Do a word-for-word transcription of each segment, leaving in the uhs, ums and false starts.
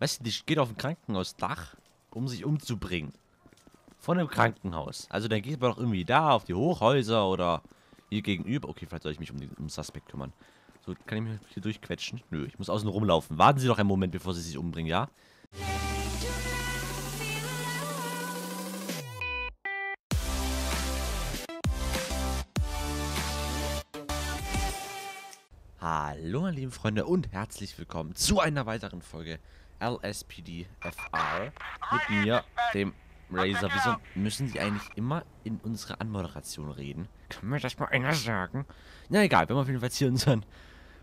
Weißt du, die geht auf ein Krankenhausdach, um sich umzubringen. Von einem Krankenhaus. Also dann geht man doch irgendwie da auf die Hochhäuser oder hier gegenüber. Okay, vielleicht soll ich mich um den um Suspect kümmern. So, kann ich mich hier durchquetschen? Nö, ich muss außen rumlaufen. Warten Sie doch einen Moment, bevor Sie sich umbringen, ja? Hallo meine lieben Freunde und herzlich willkommen zu einer weiteren Folge L S P D F R mit mir, dem Razor. Wieso müssen die eigentlich immer in unsere Anmoderation reden? Kann mir das mal einer sagen? Na egal, wir haben auf jeden Fall jetzt hier unseren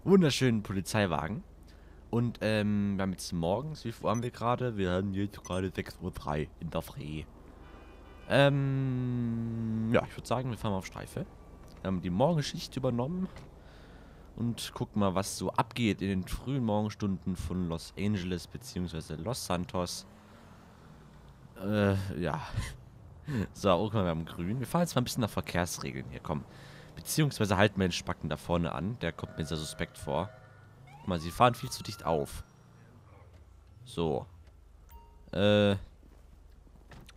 wunderschönen Polizeiwagen. Und ähm, wir haben jetzt morgens, wie viel haben wir gerade? Wir haben jetzt gerade sechs Uhr drei in der Früh. Ähm, ja, ich würde sagen, wir fahren mal auf Streife. Wir haben die Morgenschicht übernommen. Und guck mal, was so abgeht in den frühen Morgenstunden von Los Angeles bzw. Los Santos. Äh, ja. So, guck mal, wir haben grün. Wir fahren jetzt mal ein bisschen nach Verkehrsregeln hier, komm. Beziehungsweise halten wir den Spacken da vorne an. Der kommt mir sehr suspekt vor. Guck mal, sie fahren viel zu dicht auf. So. Äh.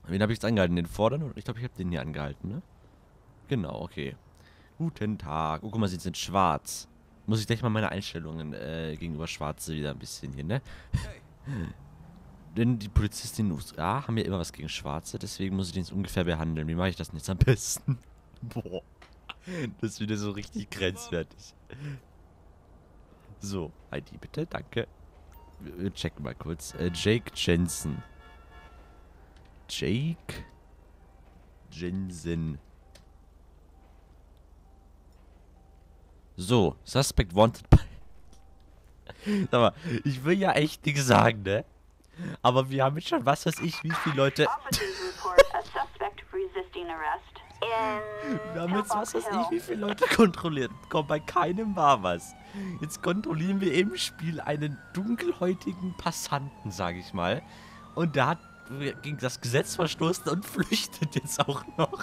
Wen habe ich jetzt angehalten? Den vorderen? Ich glaube, ich habe den hier angehalten, ne? Genau, okay. Guten Tag. Oh, guck mal, sie sind schwarz. Muss ich gleich mal meine Einstellungen äh, gegenüber Schwarze wieder ein bisschen hier, ne? Denn die Polizisten in den U S A haben ja immer was gegen Schwarze, deswegen muss ich den jetzt ungefähr behandeln. Wie mache ich das denn jetzt am besten? Boah. Das ist wieder so richtig grenzwertig. So, I D bitte, danke. Wir checken mal kurz. Äh, Jake Jensen. Jake Jensen. So, Suspect Wanted by... Sag mal, ich will ja echt nichts sagen, ne? Aber wir haben jetzt schon, was weiß ich, wie viele Leute... Wir haben jetzt, was weiß ich, wie viele Leute kontrolliert. Komm, bei keinem war was. Jetzt kontrollieren wir im Spiel einen dunkelhäutigen Passanten, sage ich mal. Und der hat gegen das Gesetz verstoßen und flüchtet jetzt auch noch.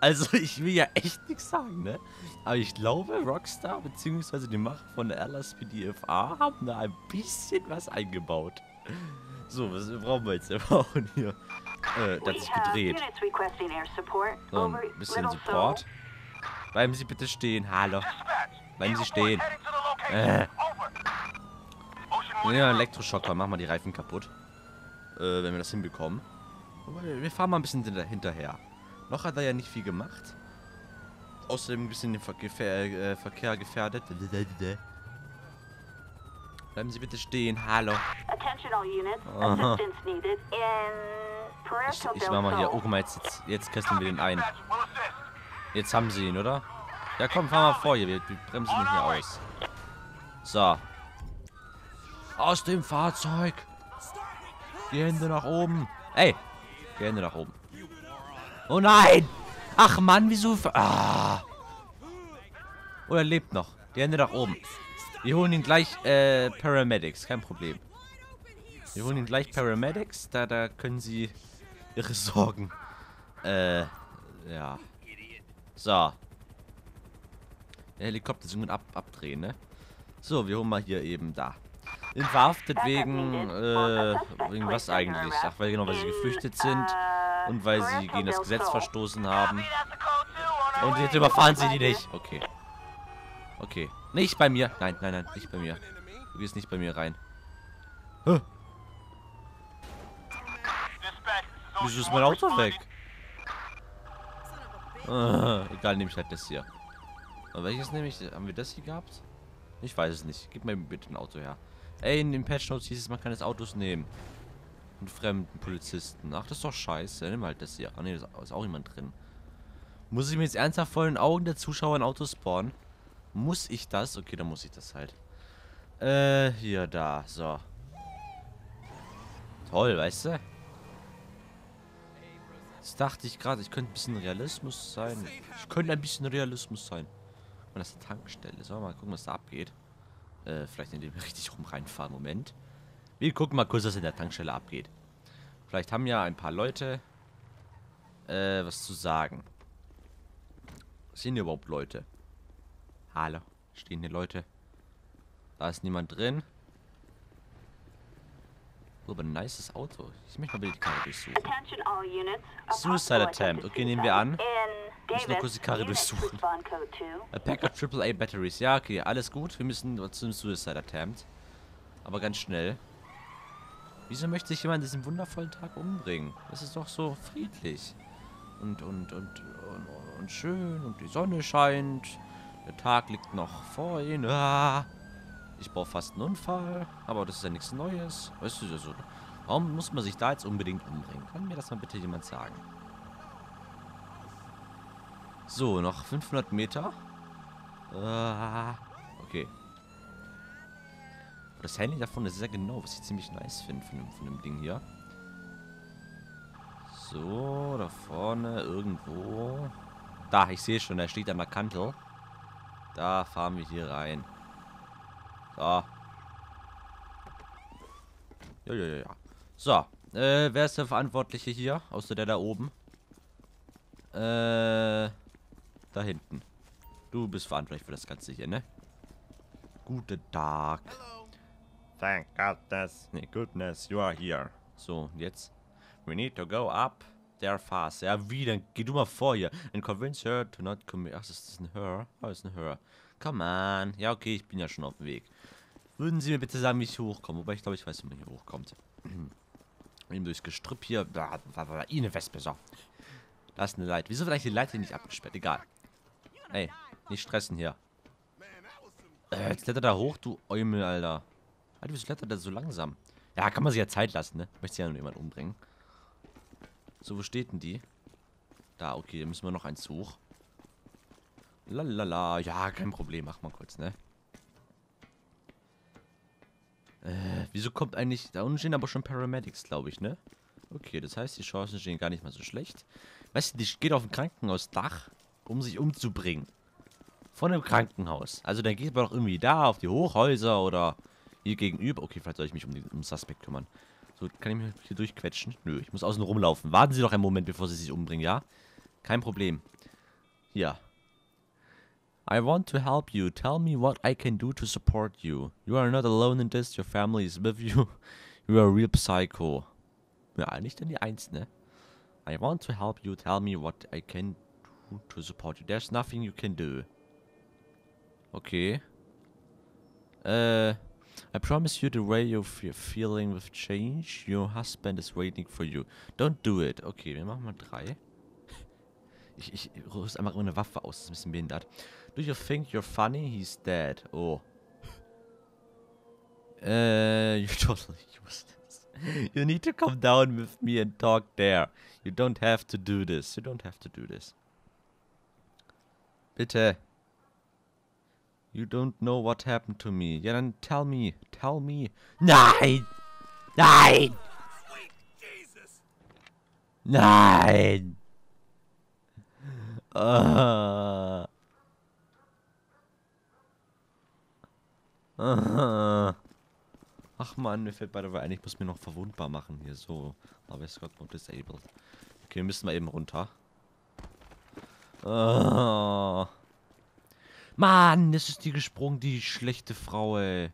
Also, ich will ja echt nichts sagen, ne? Aber ich glaube, Rockstar, beziehungsweise die Macher von der L S P D F R haben da ein bisschen was eingebaut. So, was brauchen wir jetzt? Wir brauchen hier... Äh, das ist gedreht. So, ein bisschen Support. Bleiben Sie bitte stehen, hallo. Bleiben Sie stehen. Äh. Ja, Elektroschocker, machen wir die Reifen kaputt. Äh, wenn wir das hinbekommen. Aber wir fahren mal ein bisschen hinterher. Noch hat er ja nicht viel gemacht. Außerdem ein bisschen den Ver Gefähr äh, Verkehr gefährdet. Bleiben Sie bitte stehen. Hallo. Oh. Ich, ich mach mal hier. Oh, guck mal, jetzt, jetzt, jetzt kesseln wir den ein. Jetzt haben Sie ihn, oder? Ja, komm, fahr mal vor hier. Wir bremsen ihn hier aus. So. Aus dem Fahrzeug. Die Hände nach oben. Ey. Die Hände nach oben. Oh nein! Ach Mann, wieso... Ah. Oh, er lebt noch. Die Hände nach oben. Wir holen ihn gleich äh, Paramedics, kein Problem. Wir holen ihn gleich Paramedics, da, da können sie ihre Sorgen... Äh, ja. So. Der Helikopter ist irgendwann ab, abdrehen, ne? So, wir holen mal hier eben da. Sind verhaftet wegen, äh, wegen was eigentlich? Ach, weil genau, weil sie geflüchtet sind. Und weil sie gegen das Gesetz verstoßen haben. Und jetzt überfahren sie die nicht. Okay. Okay. Nicht bei mir. Nein, nein, nein. Nicht bei mir. Du gehst nicht bei mir rein. Huh. Wieso ist mein Auto weg? Ah, egal, nehme ich halt das hier. Und welches nehme ich? Haben wir das hier gehabt? Ich weiß es nicht. Gib mir bitte ein Auto her. Ey, in den Patch Notes hieß es, man kann das Autos nehmen. Einen fremden Polizisten. Ach, das ist doch scheiße. Nimm halt das hier. Ah, ne, da ist auch jemand drin. Muss ich mir jetzt ernsthaft vor den Augen der Zuschauer ein Auto spawnen? Muss ich das? Okay, dann muss ich das halt. Äh, hier, da. So. Toll, weißt du? Jetzt dachte ich gerade, ich könnte ein bisschen Realismus sein. Ich könnte ein bisschen Realismus sein. Und das ist eine Tankstelle. Sollen wir mal gucken, was da abgeht. Äh, vielleicht indem wir richtig rum reinfahren. Moment. Wir gucken mal kurz, was in der Tankstelle abgeht. Vielleicht haben ja ein paar Leute äh, was zu sagen. Sind hier überhaupt Leute? Hallo. Stehen hier Leute? Da ist niemand drin. Oh, aber ein nices Auto. Ich möchte mal bitte die Karre durchsuchen. Suicide Attempt. Okay, nehmen wir an. Wir müssen noch kurz die Karre durchsuchen. A pack of triple A Batteries. Ja, okay, alles gut. Wir müssen zum Suicide Attempt. Aber ganz schnell. Wieso möchte sich jemand diesen wundervollen Tag umbringen? Das ist doch so friedlich. Und, und, und, und, und schön. Und die Sonne scheint. Der Tag liegt noch vor Ihnen. Ah. Ich baue fast einen Unfall, aber das ist ja nichts Neues. Weißt du, also, warum muss man sich da jetzt unbedingt umbringen? Kann mir das mal bitte jemand sagen? So, noch fünfhundert Meter. Ah, okay. Das Handling davon ist sehr genau, was ich ziemlich nice finde von, von dem Ding hier. So, da vorne irgendwo. Da, ich sehe schon, da steht einmal Kantel. Da fahren wir hier rein. Ah. Ja, ja, ja. So. Äh, wer ist der Verantwortliche hier? Außer der da oben. Äh. Da hinten. Du bist verantwortlich für das Ganze hier, ne? Guten Tag. Hello. Thank goodness. Goodness, you are here. So, jetzt. We need to go up there fast. Ja, wie? Dann geh du mal vor hier. And convince her to not commit. Ach, das ist ein Her. Oh, das ist ein Her. Come on. Ja, okay, ich bin ja schon auf dem Weg. Würden Sie mir bitte sagen, wie ich hier hochkomme? Wobei, ich glaube, ich weiß, wie man hier hochkommt. Eben durchs Gestrüpp hier. Bla, bla, bla. I, eine Wespe, so. Das ist eine Leiter. Wieso wird eigentlich die Leiter nicht abgesperrt? Egal. Ey, nicht stressen hier. Äh, jetzt klettert er hoch, du Eumel, Alter. Alter, wieso klettert er so langsam? Ja, kann man sich ja Zeit lassen, ne? Möchte ja nur jemand umbringen. So, wo steht denn die? Da, okay, da müssen wir noch eins hoch. Lalala, ja, kein Problem, mach mal kurz, ne? Äh, wieso kommt eigentlich... Da unten stehen aber schon Paramedics, glaube ich, ne? Okay, das heißt, die Chancen stehen gar nicht mal so schlecht. Weißt du, die geht auf ein Krankenhausdach, um sich umzubringen. Von einem Krankenhaus. Also dann geht man doch irgendwie da, auf die Hochhäuser oder hier gegenüber. Okay, vielleicht soll ich mich um den um Suspect kümmern. So, kann ich mich hier durchquetschen? Nö, ich muss außen rumlaufen. Warten Sie doch einen Moment, bevor Sie sich umbringen, ja? Kein Problem. Hier. I want to help you. Tell me what I can do to support you. You are not alone in this. Your family is with you. You are a real psycho. Ja, nicht an die Eins, ne? I want to help you. Tell me what I can do to support you. There's nothing you can do. Okay. Uh, I promise you the way you're feeling with change. Your husband is waiting for you. Don't do it. Okay, wir machen mal drei. Ich, ich rüste einfach immer eine Waffe aus. Das ist ein bisschen behindert. Do you think you're funny? He's dead. Oh. Uh, you're totally useless. You need to come down with me and talk there. You don't have to do this. You don't have to do this. Bitte. You don't know what happened to me. Ja, dann tell me. Tell me. Nein! Nein! Nein! Uh. Uh. Ach man, mir fällt bei der Wahl ein, ich muss mir noch verwundbar machen hier, so. Aber es kommt noch disabled. Okay, wir müssen mal eben runter. Uh. Mann, das ist die gesprungen, die schlechte Frau, ey.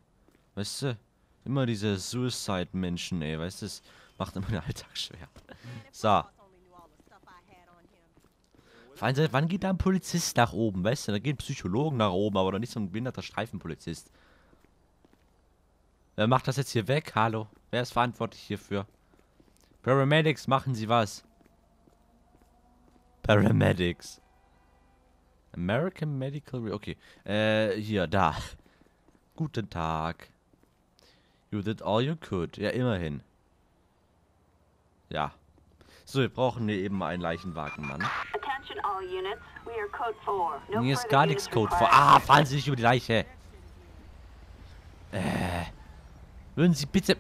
Weißt du? Immer diese Suicide-Menschen, ey, weißt du? Das macht immer den Alltag schwer. So. Vor allem, wann geht da ein Polizist nach oben, weißt du? Da geht ein Psychologen nach oben, aber doch nicht so ein behinderter Streifenpolizist. Wer macht das jetzt hier weg? Hallo? Wer ist verantwortlich hierfür? Paramedics, machen Sie was. Paramedics. American Medical... Re okay. Äh, hier, da. Guten Tag. You did all you could. Ja, immerhin. Ja. So, wir brauchen hier eben einen Leichenwagen, Mann. Hier ist gar nichts Code vier. Ah, fahren Sie nicht über die Leiche. Äh. Würden Sie bitte...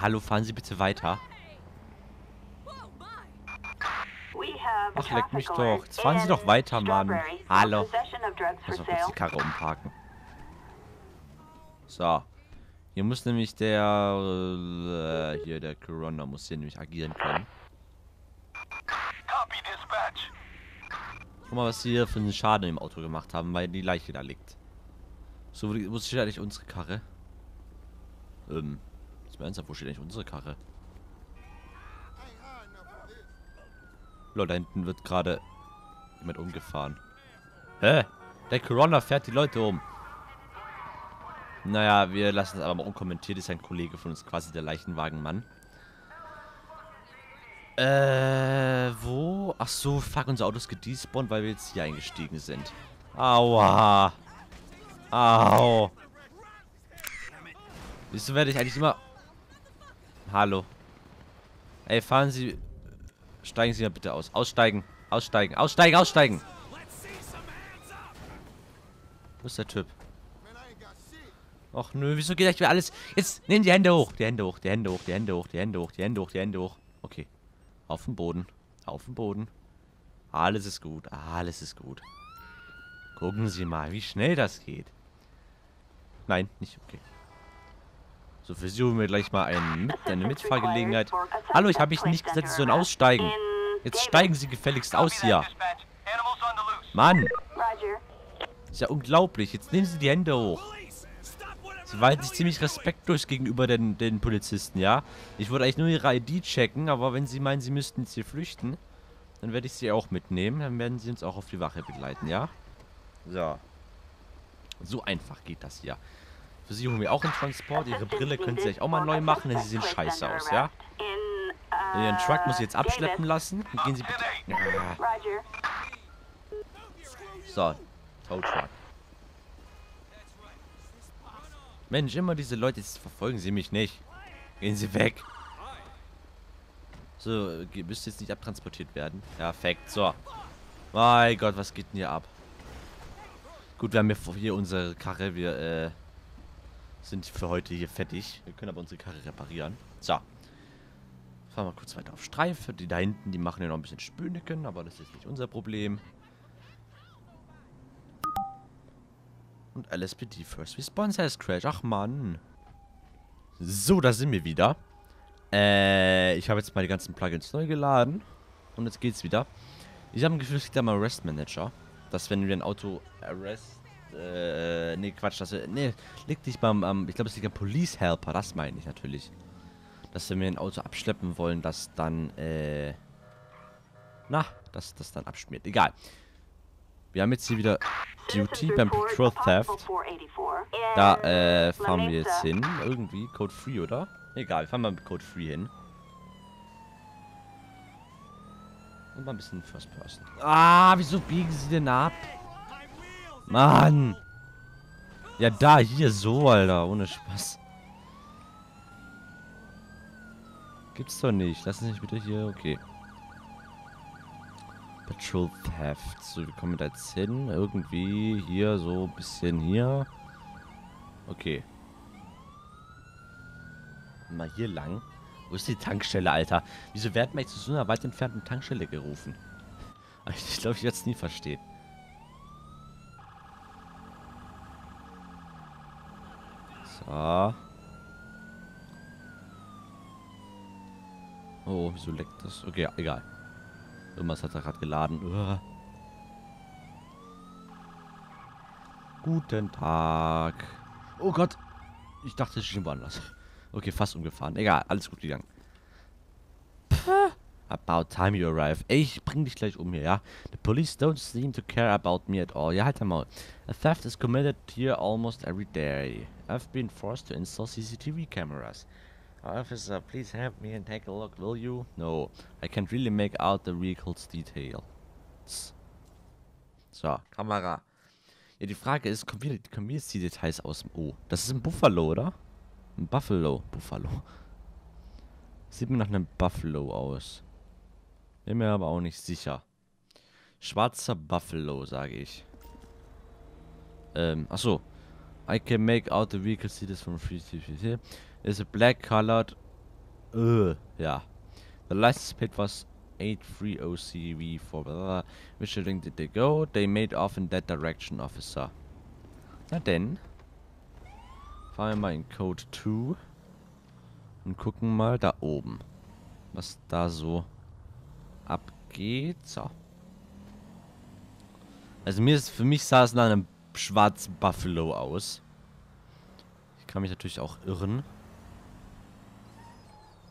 Hallo, fahren Sie bitte weiter. Ach, leck mich doch. Jetzt fahren Sie doch weiter, Mann. Hallo. Lass doch kurz die Karre umparken. So. Hier muss nämlich der... Äh, hier, der Corona muss hier nämlich agieren können. Guck mal, was sie hier für einen Schaden im Auto gemacht haben, weil die Leiche da liegt. So, wo steht eigentlich unsere Karre? Ähm, Ist mir ernsthaft, wo steht eigentlich unsere Karre? Lol, da hinten wird gerade jemand umgefahren. Hä? Der Corona fährt die Leute um. Naja, wir lassen es aber mal unkommentiert. Ist ein Kollege von uns, quasi der Leichenwagenmann. Äh, wo? Ach so, fuck, unser Auto ist gedespawnt, weil wir jetzt hier eingestiegen sind. Aua. Au. Wieso werde ich eigentlich immer... Hallo. Ey, fahren Sie... Steigen Sie mal bitte aus. Aussteigen. Aussteigen. Aussteigen. Aussteigen. Wo ist der Typ? Och nö, wieso geht eigentlich wieder alles... Jetzt nehmen die Hände hoch. Die Hände hoch. Die Hände hoch. Die Hände hoch. Die Hände hoch. Die Hände hoch. Die Hände hoch. Okay. Auf den Boden. Auf den Boden. Alles ist gut. Alles ist gut. Gucken Sie mal, wie schnell das geht. Nein, nicht. Okay. So, für Sie holen wir gleich mal einen mit, eine Mitfahrgelegenheit. Hallo, ich habe mich nicht gesagt, Sie sollen aussteigen. Jetzt steigen Sie gefälligst aus hier. Mann. Ist ja unglaublich. Jetzt nehmen Sie die Hände hoch. Sie waren sich ziemlich respektlos gegenüber den, den Polizisten, ja? Ich wollte eigentlich nur Ihre I D checken, aber wenn Sie meinen, Sie müssten jetzt hier flüchten, dann werde ich Sie auch mitnehmen. Dann werden Sie uns auch auf die Wache begleiten, ja? So. So einfach geht das hier. Für Sie holen wir auch einen Transport. Ihre Brille können Sie sich auch mal neu machen, denn Sie sehen scheiße aus, ja? Ihren Truck muss ich jetzt abschleppen lassen. Gehen Sie bitte... Ah. So. Tow Truck. Mensch, immer diese Leute, jetzt verfolgen Sie mich nicht. Gehen Sie weg. So, müsste jetzt nicht abtransportiert werden. Perfekt, so. Mein Gott, was geht denn hier ab? Gut, wir haben hier unsere Karre. Wir äh, sind für heute hier fertig. Wir können aber unsere Karre reparieren. So. Fahren wir kurz weiter auf Streife. Die da hinten, die machen ja noch ein bisschen Spöniken, aber das ist nicht unser Problem. Und L S P D First Response has crashed. Ach Mann. So, da sind wir wieder. Äh, ich habe jetzt mal die ganzen Plugins neu geladen. Und jetzt geht's wieder. Ich habe ein Gefühl, es gibt da mal Arrest Manager. Dass wenn wir ein Auto arrest, äh, nee, Quatsch, dass wir, nee, liegt nicht beim, ähm, ich glaube, es liegt am Police Helper, das meine ich natürlich. Dass wenn wir ein Auto abschleppen wollen, dass dann, äh, na, dass das dann abschmiert, egal. Wir haben jetzt hier wieder Duty beim Patrol Theft. Da, äh, fahren wir jetzt hin, irgendwie, Code Free, oder? Egal, wir fahren mal mit Code Free hin. Und mal ein bisschen First Person. Ah, wieso biegen sie denn ab? Mann! Ja, da, hier, so, Alter. Ohne Spaß. Gibt's doch nicht. Lass mich bitte hier. Okay. Patrol Theft. So, wir kommen da jetzt hin. Irgendwie hier, so ein bisschen hier. Okay. Mal hier lang. Wo ist die Tankstelle, Alter? Wieso werden wir jetzt zu so einer weit entfernten Tankstelle gerufen? Ich glaube, ich werde es nie verstehen. So. Oh, wieso leckt das? Okay, egal. Irgendwas hat er gerade geladen. Uah. Guten Tag. Oh Gott. Ich dachte, es schien woanders. Okay, fast umgefahren. Egal, alles gut gegangen. Pff, about time you arrive. Ey, ich bring dich gleich um hier, ja? The police don't seem to care about me at all. Ja, halt einmal. A theft is committed here almost every day. I've been forced to install C C T V cameras. Officer, please help me and take a look, will you? No, I can't really make out the vehicle's details. So, Kamera. Ja, die Frage ist, kommen wir, kommen wir jetzt die Details aus dem... Oh, das ist ein Buffalo, oder? Ein Buffalo. Buffalo. Sieht mir nach einem Buffalo aus. Bin mir aber auch nicht sicher. Schwarzer Buffalo, sage ich. Ähm, achso. I can make out the vehicle seats from three C C T V. It's a black colored... Uh, ja. The license plate was eight three zero C V four. Blah, blah. Which thing did they go? They made off in that direction, officer. Na denn... Fahren wir mal in Code two und gucken mal da oben, was da so abgeht. So. Also mir ist, für mich sah es nach einem schwarzen Buffalo aus. Ich kann mich natürlich auch irren.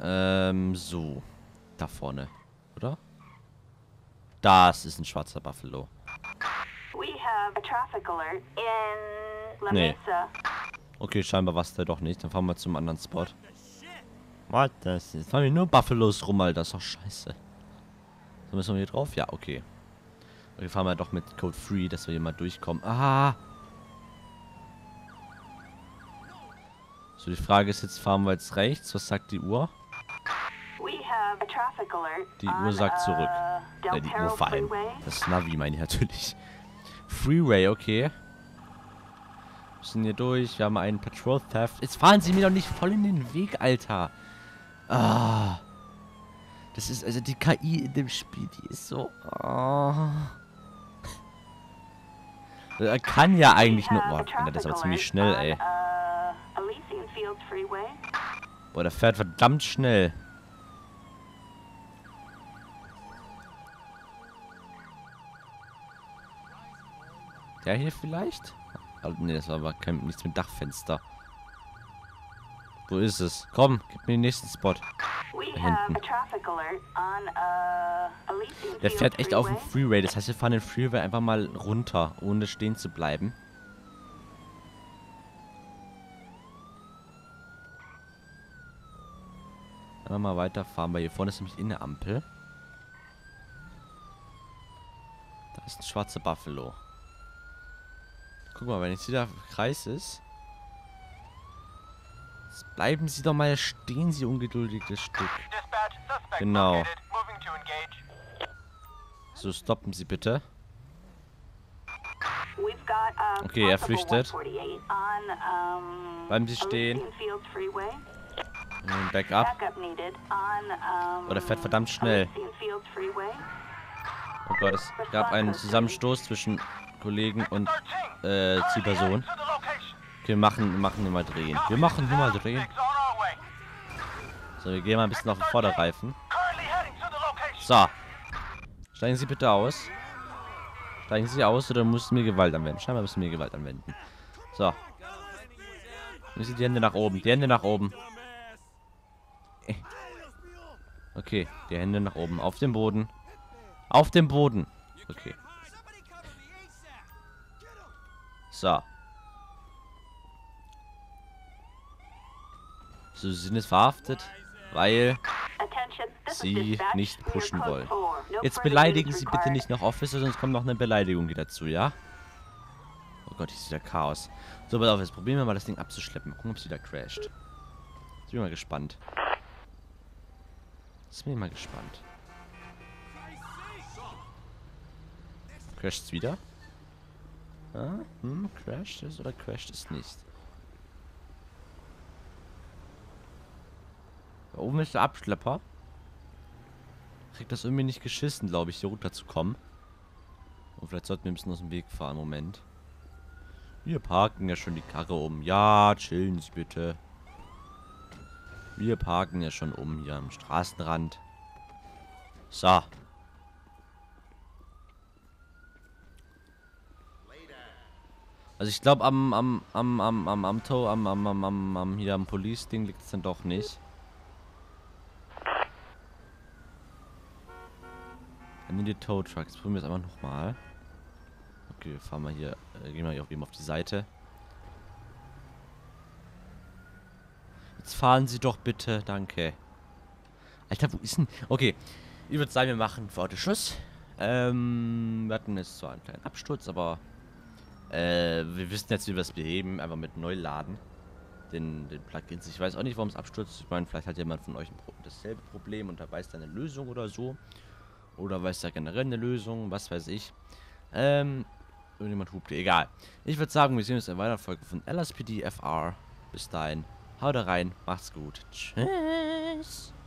Ähm, so. Da vorne, oder? Das ist ein schwarzer Buffalo. Nee. Okay, scheinbar war es da doch nicht. Dann fahren wir zum anderen Spot. Was das ist? Fahren wir nur Buffalos rum, Alter. Das ist doch scheiße. So, müssen wir hier drauf? Ja, okay. Wir fahren wir doch mit Code Free, dass wir hier mal durchkommen. Ah! So, die Frage ist jetzt, fahren wir jetzt rechts? Was sagt die Uhr? Die Uhr sagt zurück. Ja, die Uhr vor allem. Das Navi meine ich natürlich. Freeway, okay. Wir sind hier durch. Wir haben einen Patrol Theft. Jetzt fahren sie mir doch nicht voll in den Weg, Alter. Ah. Das ist, also die K I in dem Spiel, die ist so... Ah. Er kann ja eigentlich nur... Boah, das ist aber ziemlich schnell, ey. Boah, der fährt verdammt schnell. Der hier vielleicht? Oh, ne, das war aber kein, nichts mit Dachfenster. Wo ist es? Komm, gib mir den nächsten Spot. Da hinten. Der fährt echt auf dem Freeway. Das heißt, wir fahren den Freeway einfach mal runter, ohne stehen zu bleiben. Dann mal weiterfahren, weil hier vorne ist nämlich in der Ampel. Da ist ein schwarzer Buffalo. Guck mal, wenn jetzt wieder Kreis ist. Jetzt bleiben Sie doch mal stehen, Sie ungeduldiges Stück. Genau. So, stoppen Sie bitte. Okay, er flüchtet. Bleiben Sie stehen. Backup. Oh, der fährt verdammt schnell. Oh Gott, es gab einen Zusammenstoß zwischen Kollegen und äh, Zielperson. Okay, wir machen, wir machen hier mal drehen. Wir machen hier mal drehen. So, wir gehen mal ein bisschen auf den Vorderreifen. So. Steigen Sie bitte aus. Steigen Sie aus oder müssen wir Gewalt anwenden? Scheinbar müssen wir Gewalt anwenden. So. Müssen die Hände nach oben. Die Hände nach oben. Okay, die Hände nach oben. Auf dem Boden. Auf dem Boden. Okay. So. So, sie sind jetzt verhaftet, weil sie nicht pushen wollen. Jetzt beleidigen Sie bitte nicht noch Officer, sonst kommt noch eine Beleidigung hier dazu, ja? Oh Gott, hier ist wieder Chaos. So, pass auf, jetzt probieren wir mal das Ding abzuschleppen. Gucken, ob es wieder crasht. Jetzt bin ich mal gespannt. Jetzt bin ich mal gespannt. Crasht es wieder? Ah, hm, crasht es oder crasht es nicht? Da oben ist der Abschlepper. Kriegt das irgendwie nicht geschissen, glaube ich, hier runterzukommen. Und vielleicht sollten wir ein bisschen aus dem Weg fahren. Moment. Wir parken ja schon die Karre um. Ja, chillen Sie bitte. Wir parken ja schon um hier am Straßenrand. So. Also ich glaube am am am am am am Tow am am am am am hier am Police Ding liegt es dann doch nicht. Dann in die Tow Trucks. Probieren wir es einfach nochmal. Okay, fahren wir hier, äh, gehen wir hier auf eben auf die Seite. Jetzt fahren Sie doch bitte, danke. Alter, wo ist denn? Okay, ich würde sagen, wir machen vor den Schuss. Ähm, wir hatten jetzt zwar einen kleinen Absturz, aber Äh, wir wissen jetzt, wie wir es beheben. Einfach mit Neuladen. Den, den Plugins. Ich weiß auch nicht, warum es abstürzt. Ich meine, vielleicht hat jemand von euch ein Pro dasselbe Problem und da weiß da eine Lösung oder so. Oder weiß da generell eine Lösung. Was weiß ich. Ähm, irgendjemand hupt. Egal. Ich würde sagen, wir sehen uns in der weiteren Folge von L S P D F R. Bis dahin. Haut rein. Macht's gut. Tschüss.